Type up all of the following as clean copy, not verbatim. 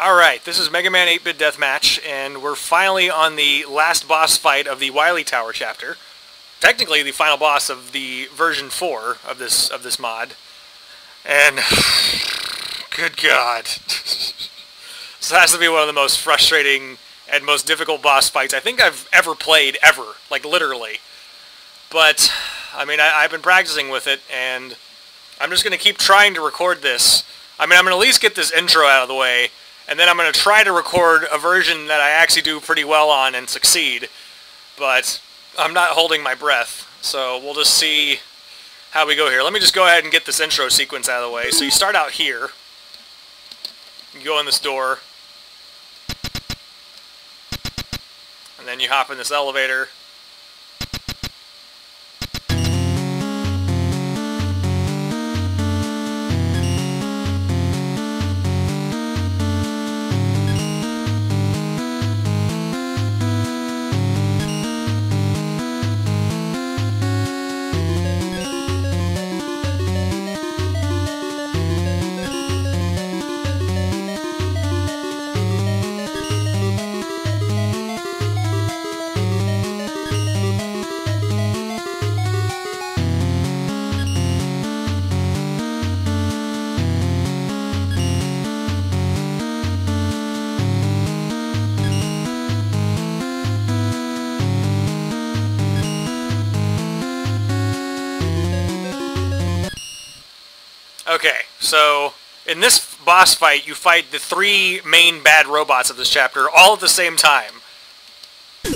Alright, this is Mega Man 8-Bit Deathmatch, and we're finally on the last boss fight of the Wily Tower chapter. Technically the final boss of the version 4 of this mod. And good God. This has to be one of the most frustrating and most difficult boss fights I think I've ever played, ever. Like, literally. But, I mean, I've been practicing with it, and I'm just going to keep trying to record this. I mean, I'm going to at least get this intro out of the way, and then I'm going to try to record a version that I actually do pretty well on and succeed, but I'm not holding my breath, so we'll just see how we go here. Let me just go ahead and get this intro sequence out of the way. So you start out here, you go in this door, and then you hop in this elevator. Okay, so in this boss fight, you fight the three main bad robots of this chapter all at the same time. In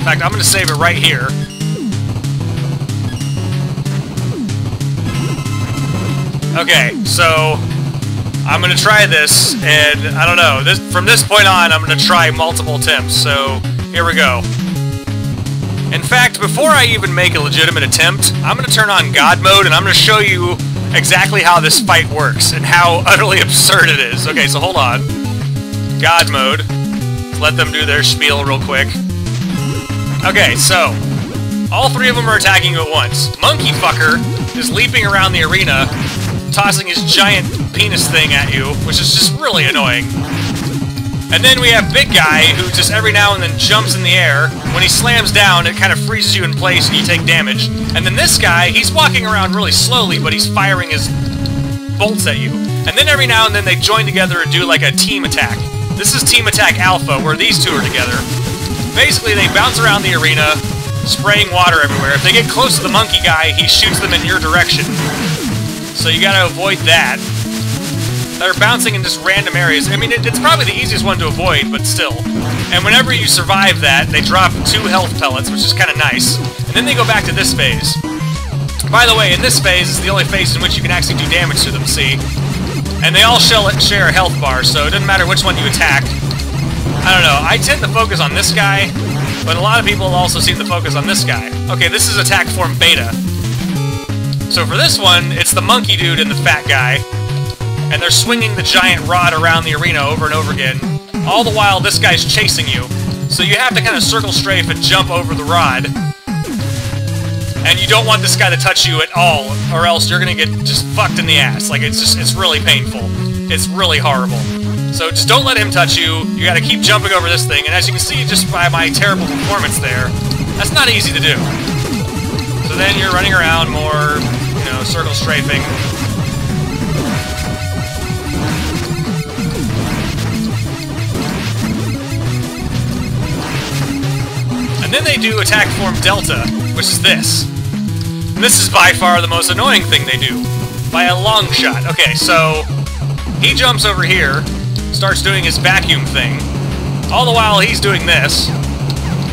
fact, I'm going to save it right here. Okay, so I'm going to try this, and I don't know. From this point on, I'm going to try multiple attempts, so here we go. In fact, before I even make a legitimate attempt, I'm going to turn on God Mode, and I'm going to show you exactly how this fight works and how utterly absurd it is. Okay, so hold on. God Mode. Let them do their spiel real quick. Okay, so all three of them are attacking you at once. Monkey Fucker is leaping around the arena, tossing his giant penis thing at you, which is just really annoying. And then we have Big Guy, who just every now and then jumps in the air. When he slams down, it kind of freezes you in place and you take damage. And then this guy, he's walking around really slowly, but he's firing his bolts at you. And then every now and then they join together and do like a team attack. This is Team Attack Alpha, where these two are together. Basically, they bounce around the arena, spraying water everywhere. If they get close to the monkey guy, he shoots them in your direction. So you gotta avoid that. They're bouncing in just random areas. I mean, it's probably the easiest one to avoid, but still. And whenever you survive that, they drop 2 health pellets, which is kind of nice. And then they go back to this phase. By the way, in this phase, it's the only phase in which you can actually do damage to them, see? And they all share a health bar, so it doesn't matter which one you attack. I don't know, I tend to focus on this guy, but a lot of people also seem to focus on this guy. Okay, this is Attack Form Beta. So for this one, it's the monkey dude and the fat guy. And they're swinging the giant rod around the arena over and over again. All the while, this guy's chasing you. So you have to kind of circle strafe and jump over the rod. And you don't want this guy to touch you at all, or else you're gonna get just fucked in the ass. Like, it's really painful. It's really horrible. So just don't let him touch you. You gotta keep jumping over this thing. And as you can see, just by my terrible performance there, that's not easy to do. So then you're running around more, you know, circle strafing. Then they do Attack Form Delta, which is this. And this is by far the most annoying thing they do, by a long shot. Okay, so he jumps over here, starts doing his vacuum thing. All the while he's doing this.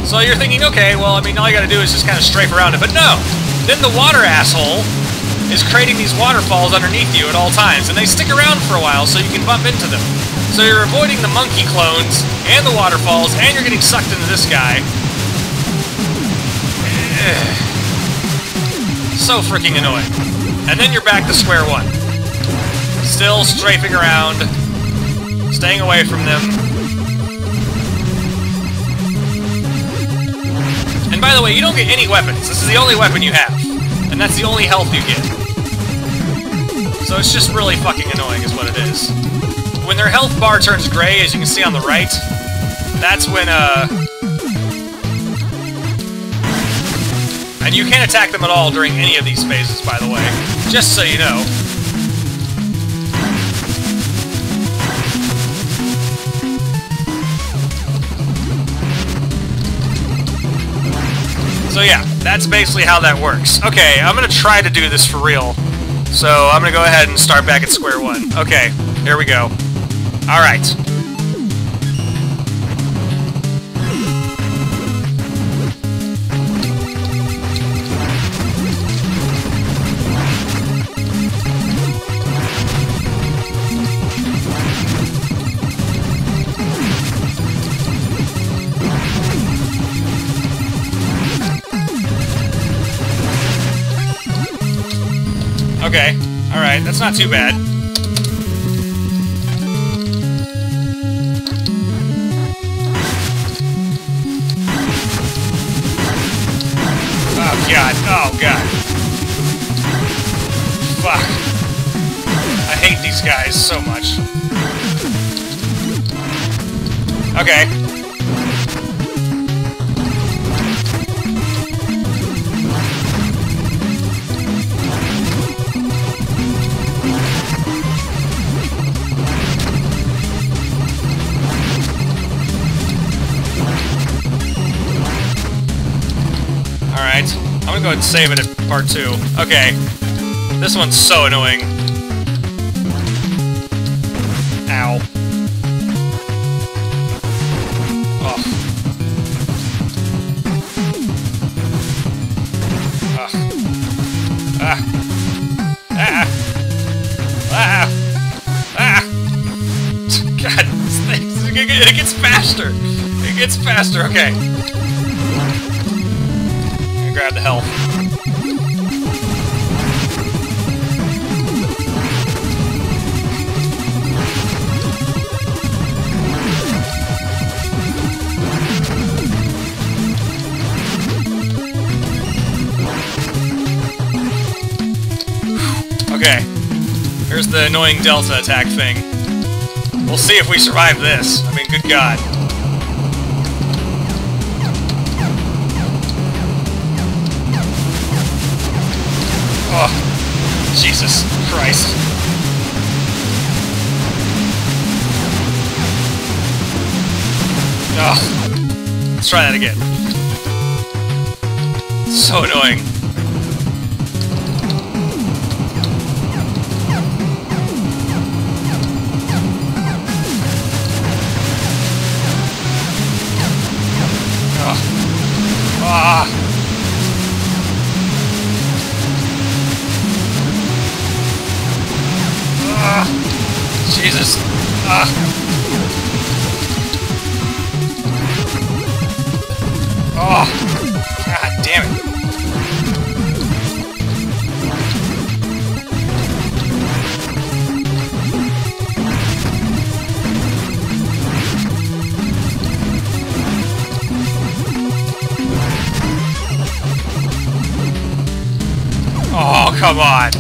So you're thinking, okay, well, I mean, all you gotta do is just kind of strafe around it, but no! Then the water asshole is creating these waterfalls underneath you at all times, and they stick around for a while so you can bump into them. So you're avoiding the monkey clones, and the waterfalls, and you're getting sucked into this guy. So freaking annoying. And then you're back to square one. Still strafing around, staying away from them. And by the way, you don't get any weapons. This is the only weapon you have. And that's the only health you get. So it's just really fucking annoying is what it is. When their health bar turns gray, as you can see on the right, that's when, and you can't attack them at all during any of these phases, by the way, just so you know. So yeah, that's basically how that works. Okay, I'm gonna try to do this for real. So I'm gonna go ahead and start back at square one. Okay, here we go. Alright. Okay, alright, that's not too bad. Oh god, oh god. Fuck. I hate these guys so much. Okay. I'm gonna go ahead and save it at part 2. Okay. This one's so annoying. Ow. Ugh. Ugh. Ah. Ah. Ah. Ah. God, it gets faster. It gets faster, okay. Grab the health. Okay. Here's the annoying Delta attack thing. We'll see if we survive this. I mean, good God. Oh, Jesus Christ. Oh, let's try that again. So annoying. Oh. Ah. Jesus. Ah. Oh. God damn it. Oh, come on.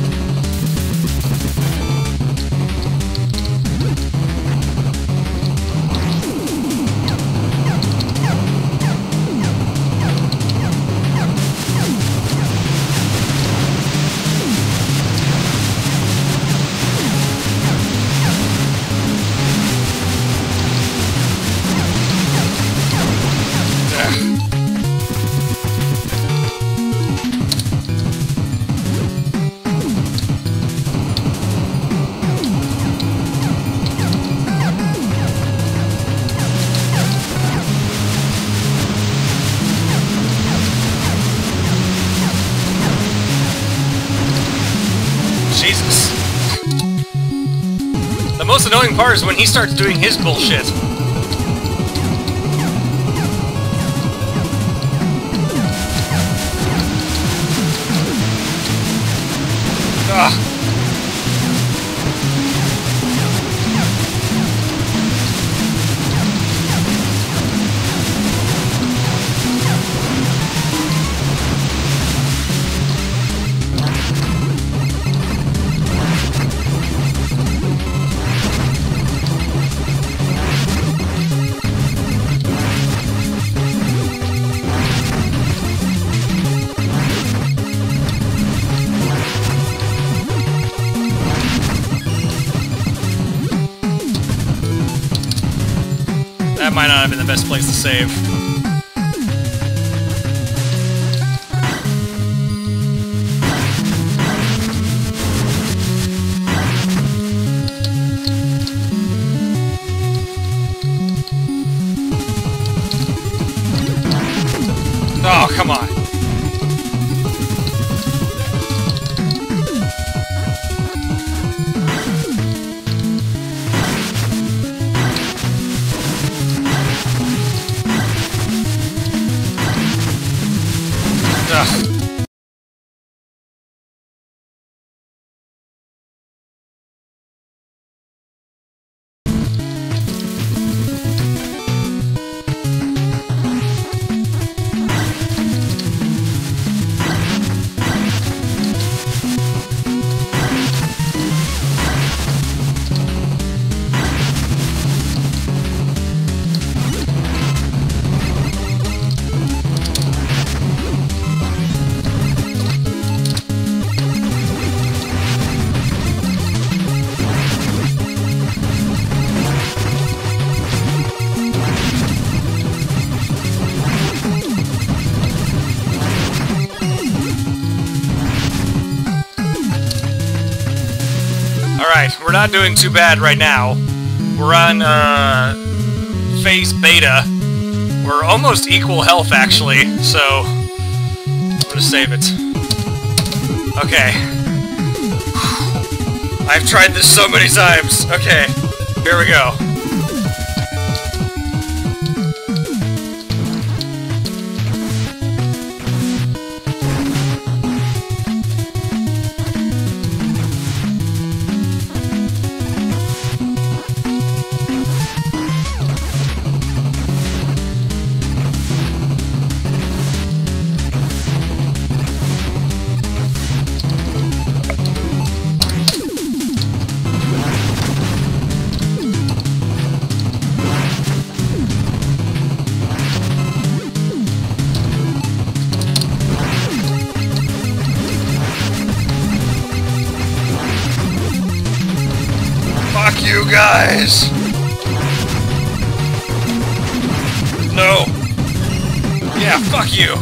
The most annoying part is when he starts doing his bullshit. Ugh. that might not have been the best place to save. Oh, come on. Ugh. We're not doing too bad right now. We're on, phase beta. We're almost equal health, actually, so I'm gonna save it. Okay. I've tried this so many times. Okay, here we go. You guys! No! Yeah, fuck you!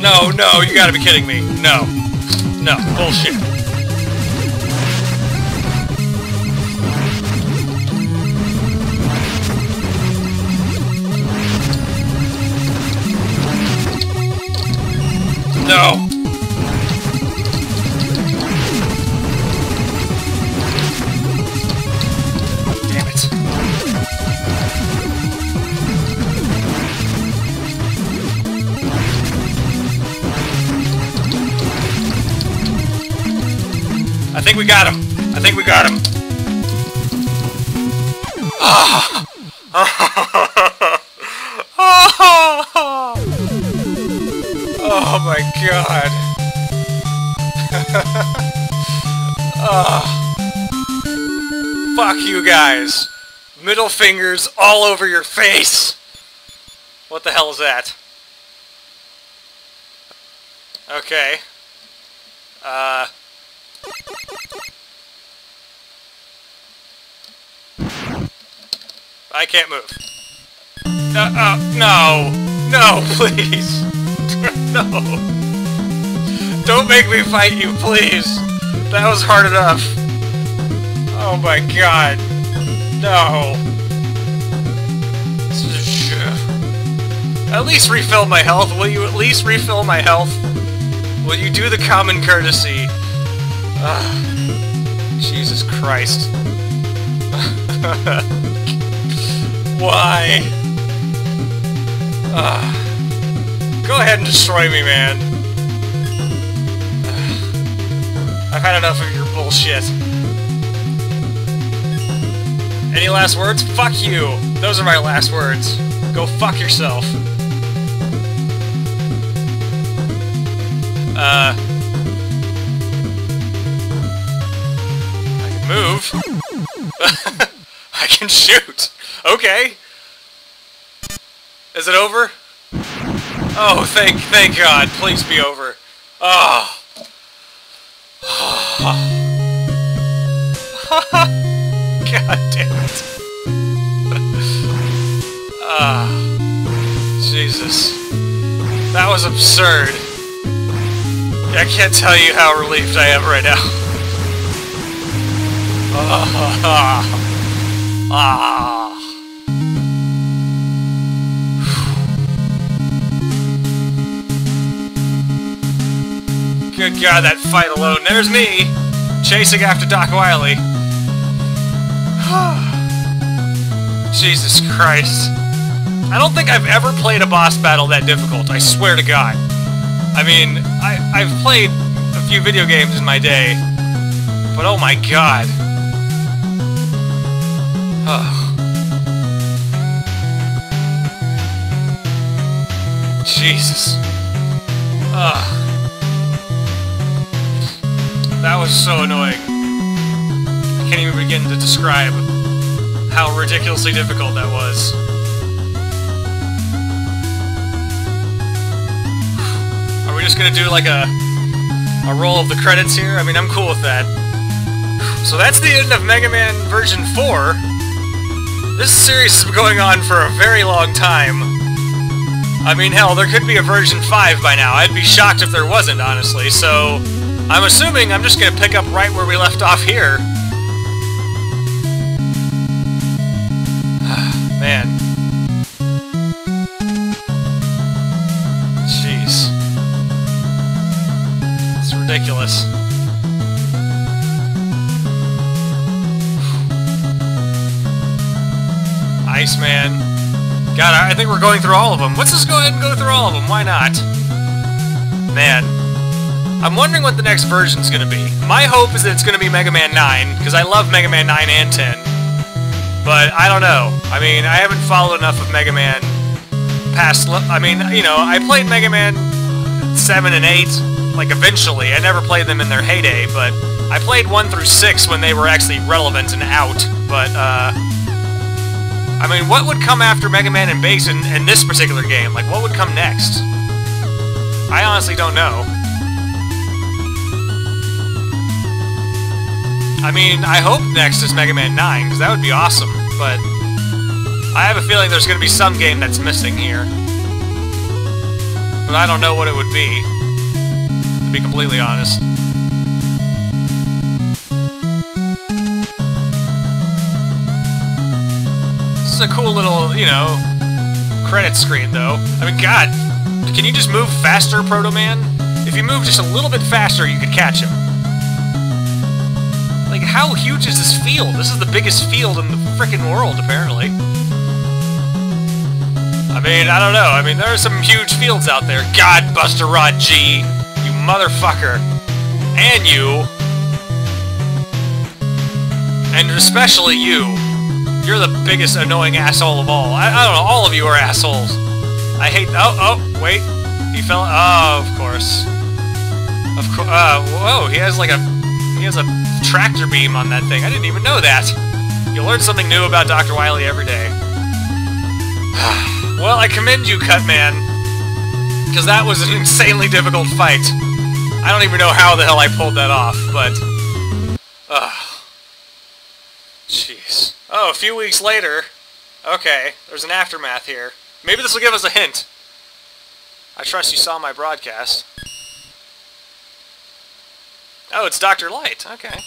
No, no, you gotta be kidding me. No. No, bullshit. No! I think we got him. I think we got him. Oh. Oh my god. Oh. Fuck you guys. Middle fingers all over your face. What the hell is that? Okay. I can't move. No! No, please! No! Don't make me fight you, please! That was hard enough. Oh my god. No. At least refill my health. Will you at least refill my health? Will you do the common courtesy? Jesus Christ. Why? Go ahead and destroy me, man. I've had enough of your bullshit. Any last words? Fuck you! Those are my last words. Go fuck yourself. I can move. I can shoot! Okay! Is it over? Oh, thank God. Please be over. Oh. God damn it. Jesus. That was absurd. I can't tell you how relieved I am right now. Good God, that fight alone. There's me, chasing after Doc Wiley. Jesus Christ. I don't think I've ever played a boss battle that difficult, I swear to God. I mean, I've played a few video games in my day, but oh my God. Oh. Jesus. Ugh. That was so annoying. I can't even begin to describe how ridiculously difficult that was. Are we just gonna do like a roll of the credits here? I mean, I'm cool with that. So that's the end of Mega Man version 4. This series has been going on for a very long time. I mean, hell, there could be a version 5 by now. I'd be shocked if there wasn't, honestly, so I'm assuming I'm just going to pick up right where we left off here. Man. Jeez. It's ridiculous. Iceman. God, I think we're going through all of them. Let's just go ahead and go through all of them. Why not? Man. I'm wondering what the next version's gonna be. My hope is that it's gonna be Mega Man 9, because I love Mega Man 9 and 10. But I don't know. I mean, I haven't followed enough of Mega Man past... I mean, you know, I played Mega Man 7 and 8, like, eventually. I never played them in their heyday, but I played 1 through 6 when they were actually relevant and out. But, I mean, what would come after Mega Man and Base in this particular game? Like, what would come next? I honestly don't know. I mean, I hope next is Mega Man 9, because that would be awesome, but I have a feeling there's going to be some game that's missing here. But I don't know what it would be, to be completely honest. This is a cool little, you know, credit screen, though. I mean, God, can you just move faster, Proto Man? If you move just a little bit faster, you could catch him. Like, how huge is this field? This is the biggest field in the frickin' world, apparently. I mean, I don't know. I mean, there are some huge fields out there. God, Buster Rod G! You motherfucker! And you! And especially you! You're the biggest annoying asshole of all. I don't know, all of you are assholes. I hate... Oh, wait. He fell... Oh, of course. Of course... whoa, he has like a... He has a tractor beam on that thing. I didn't even know that. You learn something new about Dr. Wily every day. Well, I commend you, Cutman, because that was an insanely difficult fight. I don't even know how the hell I pulled that off, but... Jeez. Oh, a few weeks later. Okay, there's an aftermath here. Maybe this will give us a hint. I trust you saw my broadcast. Oh, it's Dr. Light. Okay.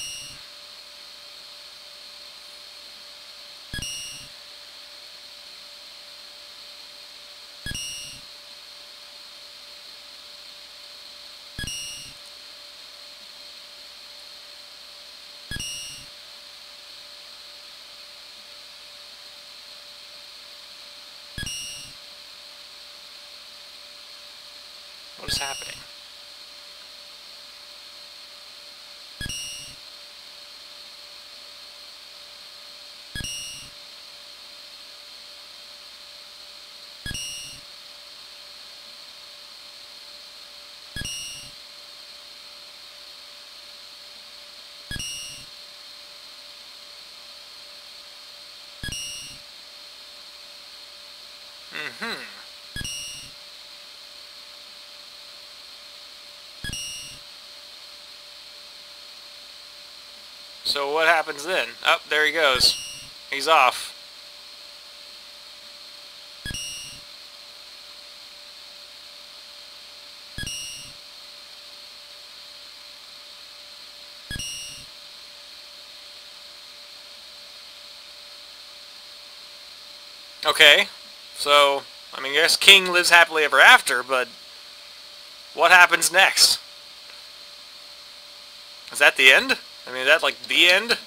What is happening? So what happens then? Oh, there he goes. He's off. Okay, so, I mean, I guess King lives happily ever after, but what happens next? Is that the end? I mean, is that, like, the end?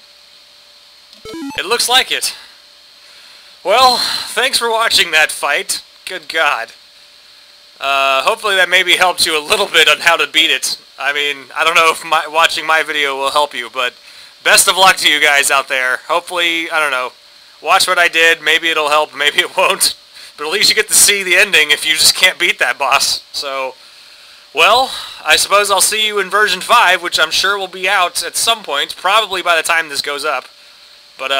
It looks like it. Well, thanks for watching that fight. Good God. Hopefully that maybe helped you a little bit on how to beat it. I mean, I don't know if watching my video will help you, but best of luck to you guys out there. Hopefully, I don't know, watch what I did. Maybe it'll help, maybe it won't. But at least you get to see the ending if you just can't beat that boss. So, well, I suppose I'll see you in version 5, which I'm sure will be out at some point, probably by the time this goes up. But,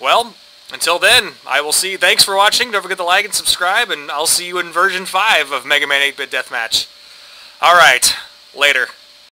well, until then, I will see you. Thanks for watching. Don't forget to like and subscribe, and I'll see you in version 5 of Mega Man 8-Bit Deathmatch. Alright, later.